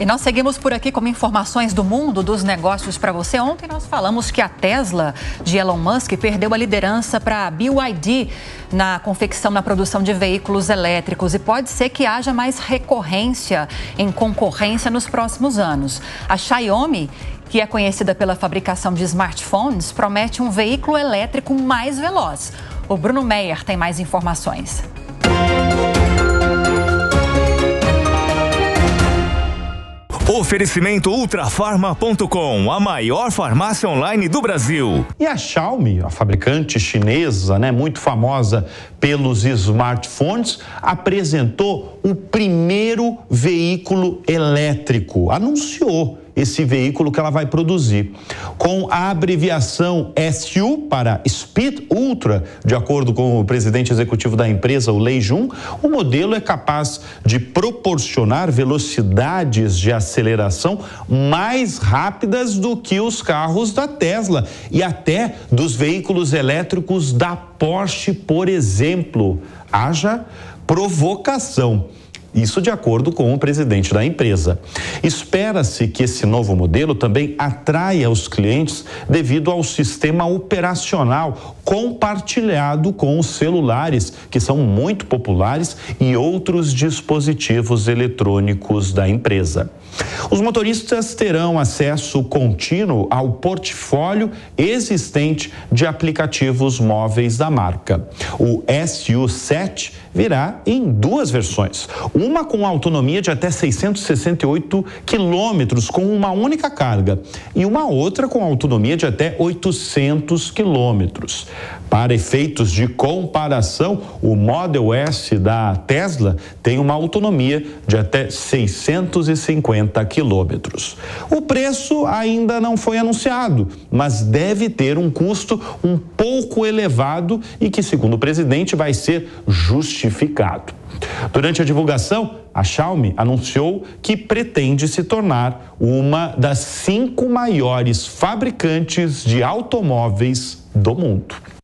E nós seguimos por aqui com informações do mundo dos negócios para você. Ontem nós falamos que a Tesla de Elon Musk perdeu a liderança para a BYD na confecção, na produção de veículos elétricos. E pode ser que haja mais recorrência em concorrência nos próximos anos. A Xiaomi, que é conhecida pela fabricação de smartphones, promete um veículo elétrico mais veloz. O Bruno Meyer tem mais informações. Oferecimento Ultrafarma.com, a maior farmácia online do Brasil. E a Xiaomi, a fabricante chinesa, né, muito famosa pelos smartphones, apresentou o primeiro veículo elétrico, anunciou esse veículo que ela vai produzir. Com a abreviação SU para Speed Ultra, de acordo com o presidente executivo da empresa, o Lei Jun, o modelo é capaz de proporcionar velocidades de aceleração mais rápidas do que os carros da Tesla e até dos veículos elétricos da Porsche, por exemplo. Haja provocação. Isso de acordo com o presidente da empresa. Espera-se que esse novo modelo também atraia os clientes devido ao sistema operacional compartilhado com os celulares, que são muito populares, e outros dispositivos eletrônicos da empresa. Os motoristas terão acesso contínuo ao portfólio existente de aplicativos móveis da marca. O SU7 virá em duas versões. Uma com autonomia de até 668 quilômetros com uma única carga e uma outra com autonomia de até 800 quilômetros. Para efeitos de comparação, o Model S da Tesla tem uma autonomia de até 650 quilômetros. O preço ainda não foi anunciado, mas deve ter um custo um pouco elevado e que, segundo o presidente, vai ser justificado. Durante a divulgação, a Xiaomi anunciou que pretende se tornar uma das 5 maiores fabricantes de automóveis do mundo.